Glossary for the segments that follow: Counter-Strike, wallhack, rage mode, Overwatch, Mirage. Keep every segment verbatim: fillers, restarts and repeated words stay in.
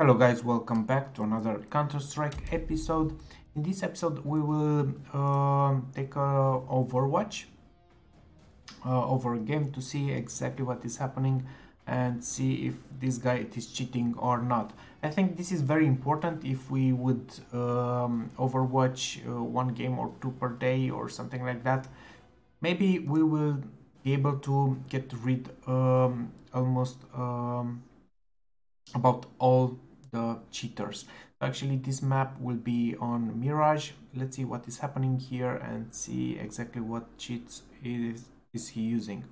Hello guys, welcome back to another Counter-Strike episode. In this episode we will uh, take a Overwatch uh, over a game to see exactly what is happening and see if this guy is cheating or not. I think this is very important. If we would um, Overwatch uh, one game or two per day or something like that, maybe we will be able to get rid um, almost um, about all the cheaters. Actually, this map will be on Mirage. Let's see what is happening here and see exactly what cheats is is he using.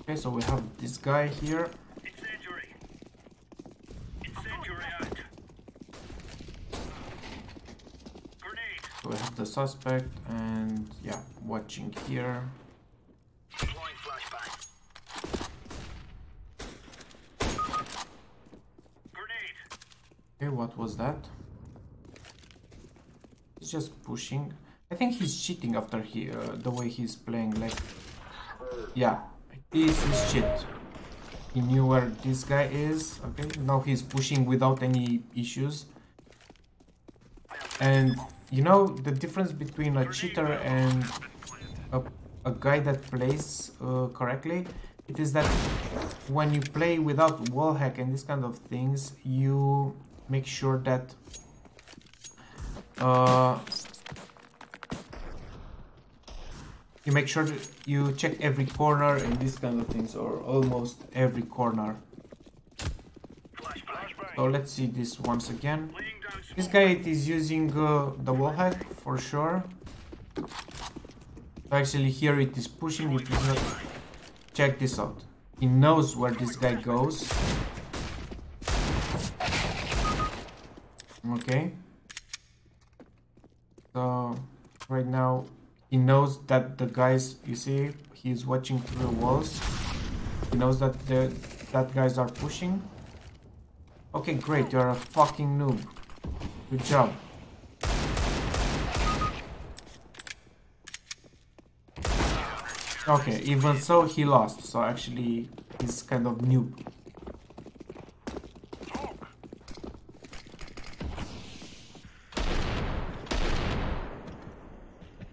Okay, so we have this guy here. Incendiary. Incendiary out. Grenade. So we have the suspect and yeah, watching here. Okay, what was that? He's just pushing. I think he's cheating after he uh, the way he's playing. Like, yeah, this is cheat. He knew where this guy is. Okay, now he's pushing without any issues. And you know the difference between a cheater and a, a guy that plays uh, correctly. It is that when you play without wallhack and these kind of things, you make sure that uh, you make sure that you check every corner and these kind of things, or almost every corner. So let's see this once again. This guy is using uh, the wallhack for sure. Actually, here it is pushing. It is not. Check this out. He knows where this guy goes. Okay. So right now he knows that the guys, you see, he's watching through the walls. He knows that the that guys are pushing. Okay, great. You're a fucking noob. Good job. Okay, even so, he lost, so actually, he's kind of noob.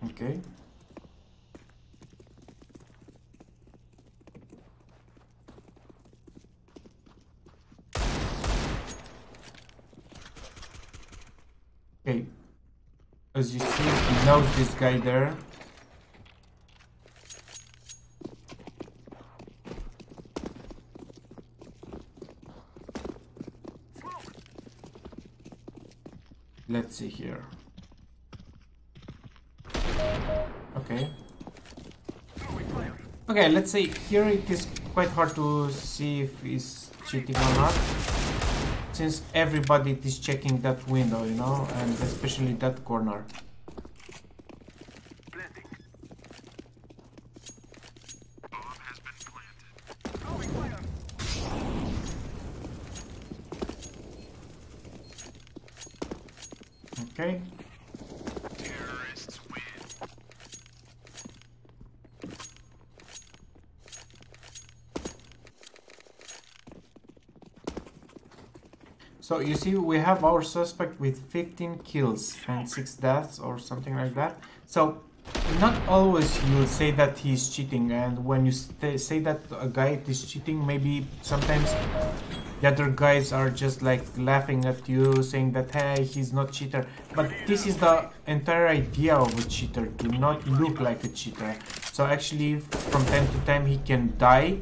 Okay. Okay. As you see, he knows this guy there. Let's see here. Okay. Okay, let's see. Here it is quite hard to see if he's cheating or not, since everybody is checking that window, you know, and especially that corner. Okay. Terrorists win. So you see, we have our suspect with fifteen kills and six deaths or something like that. So not always you'll say that he's cheating, and when you say that a guy is cheating, maybe sometimes the other guys are just like laughing at you, saying that, hey, he's not cheater. But this is the entire idea of a cheater, to not look like a cheater. So actually, from time to time, he can die,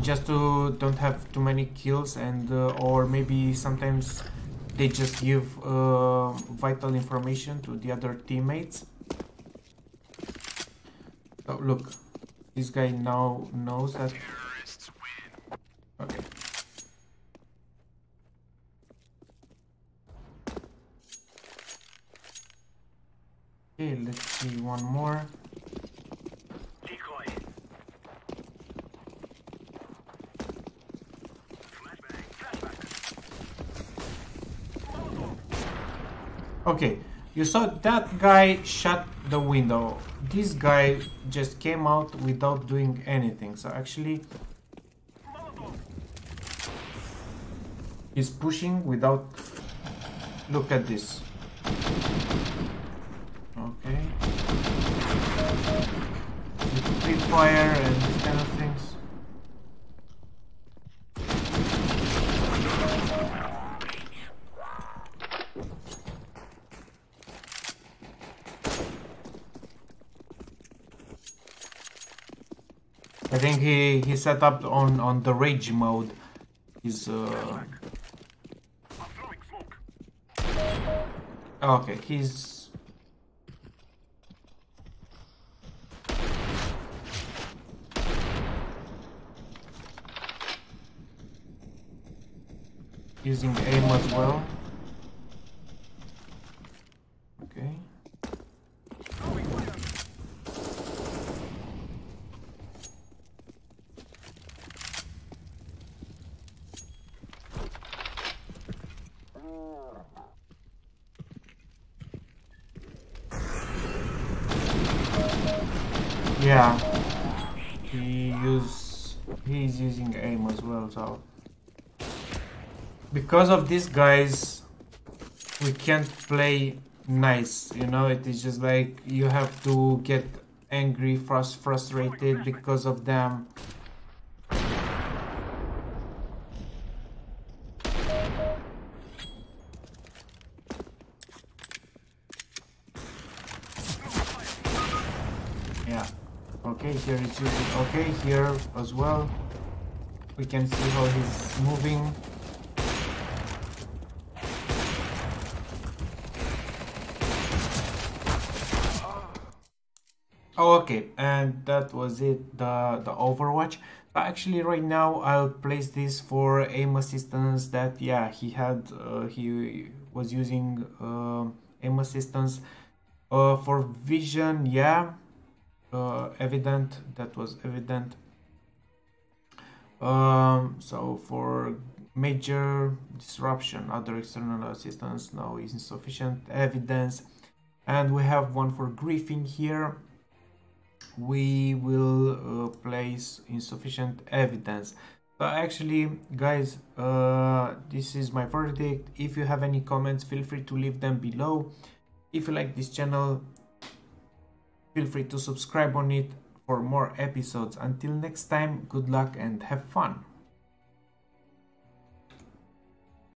just to don't have too many kills, and uh, or maybe sometimes they just give uh, vital information to the other teammates. Oh, look, this guy now knows that. Okay. Okay, let's see one more. Decoy. Flashback, flashback. Okay, you saw that guy shot the window. This guy just came out without doing anything, so actually he's pushing without... Look at this. Okay. Free fire and this kind of things. I think he, he set up on, on the rage mode. He's uh... Okay, he's... using aim as well. Okay. Yeah, he use he's using aim as well, so because of these guys we can't play nice, you know. It is just like you have to get angry, frust frustrated because of them. Yeah. Okay, here it's using okay here as well. We can see how he's moving. Oh, okay, and that was it, the the Overwatch. Actually, right now I'll place this for aim assistance. That yeah, he had uh, he was using uh, aim assistance uh, for vision. Yeah. Uh, evident, that was evident. Um, so for major disruption, other external assistance now is insufficient evidence, and we have one for griefing here. We will uh, place insufficient evidence. But actually, guys, uh, this is my verdict. If you have any comments, feel free to leave them below. If you like this channel, feel free to subscribe on it for more episodes. Until next time, good luck and have fun!